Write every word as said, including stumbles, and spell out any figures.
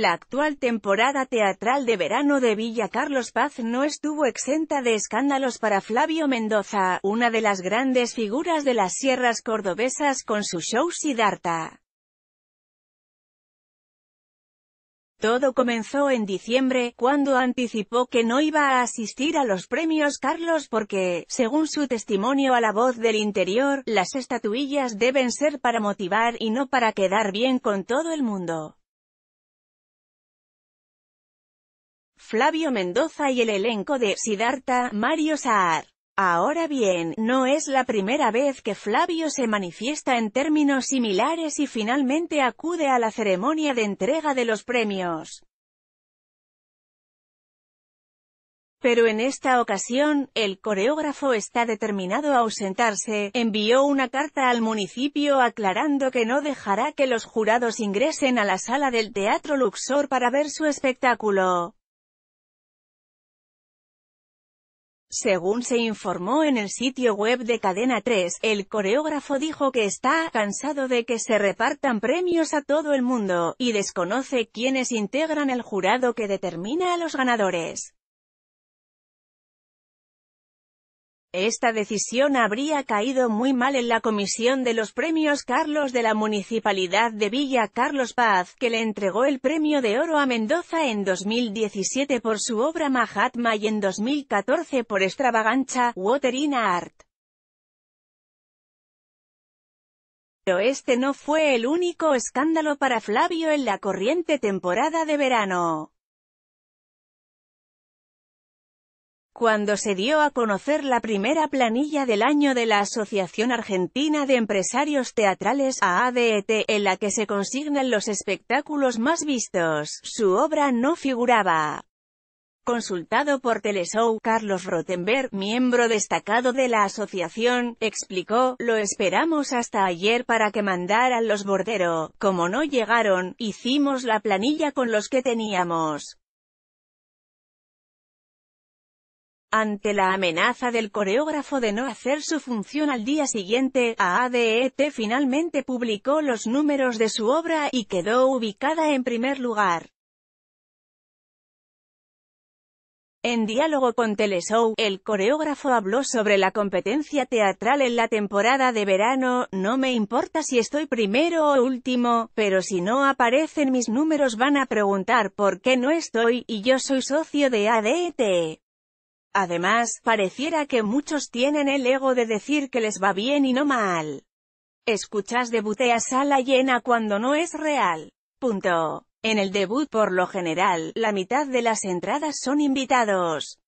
La actual temporada teatral de verano de Villa Carlos Paz no estuvo exenta de escándalos para Flavio Mendoza, una de las grandes figuras de las sierras cordobesas con su show Siddharta. Todo comenzó en diciembre, cuando anticipó que no iba a asistir a los premios Carlos porque, según su testimonio a La Voz del Interior, las estatuillas deben ser para motivar y no para quedar bien con todo el mundo. Flavio Mendoza y el elenco de Siddharta, Mario Saar. Ahora bien, no es la primera vez que Flavio se manifiesta en términos similares y finalmente acude a la ceremonia de entrega de los premios. Pero en esta ocasión, el coreógrafo está determinado a ausentarse. Envió una carta al municipio aclarando que no dejará que los jurados ingresen a la sala del Teatro Luxor para ver su espectáculo. Según se informó en el sitio web de Cadena tres, el coreógrafo dijo que está cansado de que se repartan premios a todo el mundo, y desconoce quiénes integran el jurado que determina a los ganadores. Esta decisión habría caído muy mal en la comisión de los premios Carlos de la Municipalidad de Villa Carlos Paz, que le entregó el premio de oro a Mendoza en dos mil diecisiete por su obra Mahatma y en dos mil catorce por Extravaganza, Water in Art. Pero este no fue el único escándalo para Flavio en la corriente temporada de verano. Cuando se dio a conocer la primera planilla del año de la Asociación Argentina de Empresarios Teatrales, A A D E T, en la que se consignan los espectáculos más vistos, su obra no figuraba. Consultado por Teleshow, Carlos Rotenberg, miembro destacado de la asociación, explicó: lo esperamos hasta ayer para que mandaran los borderos. Como no llegaron, hicimos la planilla con los que teníamos. Ante la amenaza del coreógrafo de no hacer su función al día siguiente, A A D E T finalmente publicó los números de su obra y quedó ubicada en primer lugar. En diálogo con Teleshow, el coreógrafo habló sobre la competencia teatral en la temporada de verano. No me importa si estoy primero o último, pero si no aparecen mis números van a preguntar por qué no estoy, y yo soy socio de A D E T. Además, pareciera que muchos tienen el ego de decir que les va bien y no mal. Escuchas debuté a sala llena cuando no es real. Punto. En el debut, por lo general, la mitad de las entradas son invitados.